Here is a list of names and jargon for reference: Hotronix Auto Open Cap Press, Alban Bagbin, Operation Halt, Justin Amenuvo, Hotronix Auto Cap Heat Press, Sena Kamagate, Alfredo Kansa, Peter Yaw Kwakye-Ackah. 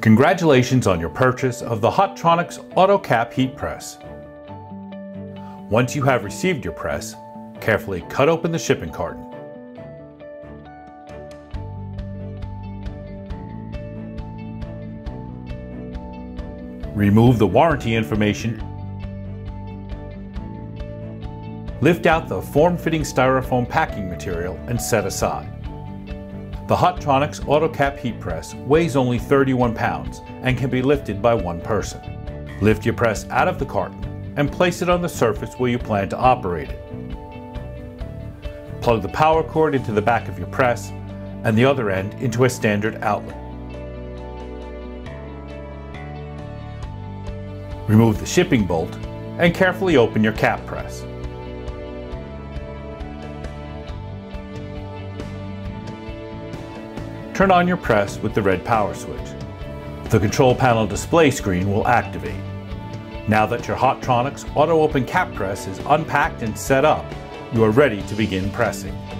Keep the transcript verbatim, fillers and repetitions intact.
Congratulations on your purchase of the Hotronix Auto Cap Heat Press. Once you have received your press, carefully cut open the shipping carton. Remove the warranty information. Lift out the form-fitting styrofoam packing material and set aside. The Hotronix Auto Cap Heat Press weighs only thirty-one pounds and can be lifted by one person. Lift your press out of the carton and place it on the surface where you plan to operate it. Plug the power cord into the back of your press and the other end into a standard outlet. Remove the shipping bolt and carefully open your cap press. Turn on your press with the red power switch. The control panel display screen will activate. Now that your Hotronix Auto Open Cap Press is unpacked and set up, you are ready to begin pressing.